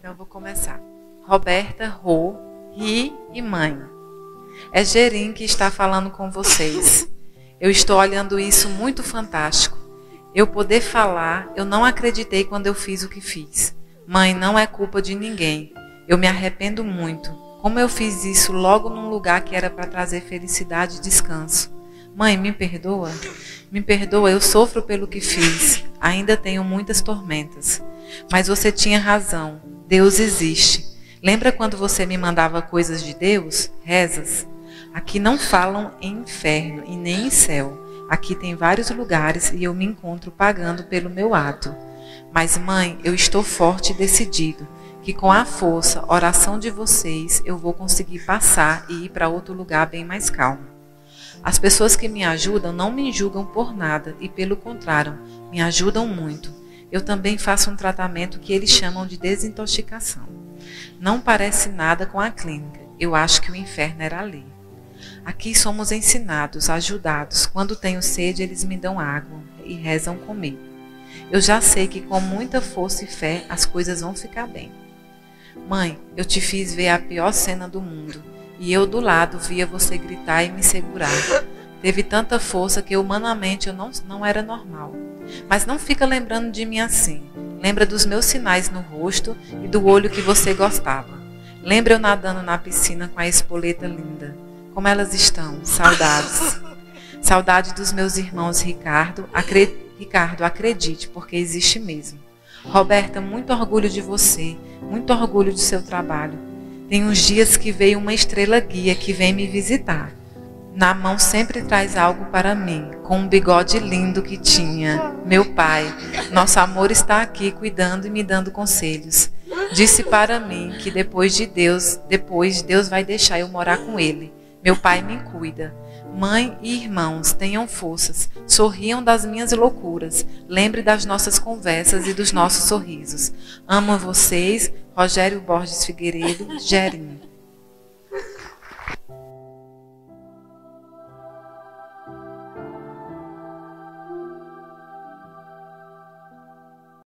Então, eu vou começar. Roberta, Rô, Ri e Mãe. É Gerinho que está falando com vocês. Eu estou olhando isso muito fantástico. Eu poder falar, eu não acreditei quando eu fiz o que fiz. Mãe, não é culpa de ninguém. Eu me arrependo muito. Como eu fiz isso logo num lugar que era para trazer felicidade e descanso. Mãe, me perdoa? Me perdoa, eu sofro pelo que fiz. Ainda tenho muitas tormentas. Mas você tinha razão. Deus existe. Lembra quando você me mandava coisas de Deus? Rezas? Aqui não falam em inferno e nem em céu. Aqui tem vários lugares e eu me encontro pagando pelo meu ato. Mas, mãe, eu estou forte e decidido, que com a força, oração de vocês, eu vou conseguir passar e ir para outro lugar bem mais calmo. As pessoas que me ajudam não me julgam por nada e, pelo contrário, me ajudam muito. Eu também faço um tratamento que eles chamam de desintoxicação. Não parece nada com a clínica. Eu acho que o inferno era ali. Aqui somos ensinados, ajudados. Quando tenho sede, eles me dão água e rezam comigo. Eu já sei que com muita força e fé, as coisas vão ficar bem. Mãe, eu te fiz ver a pior cena do mundo. E eu do lado via você gritar e me segurar. Teve tanta força que humanamente eu não era normal. Mas não fica lembrando de mim assim. Lembra dos meus sinais no rosto e do olho que você gostava. Lembra eu nadando na piscina com a espoleta linda. Como elas estão, saudades. Saudade dos meus irmãos Ricardo. Ricardo, acredite, porque existe mesmo. Roberta, muito orgulho de você. Muito orgulho do seu trabalho. Tem uns dias que veio uma estrela guia que vem me visitar. Na mão sempre traz algo para mim, com um bigode lindo que tinha. Meu pai, nosso amor está aqui cuidando e me dando conselhos. Disse para mim que depois Deus vai deixar eu morar com ele. Meu pai me cuida. Mãe e irmãos, tenham forças, sorriam das minhas loucuras, lembre das nossas conversas e dos nossos sorrisos. Amo vocês, Rogério Borges Figueiredo, Gerinho.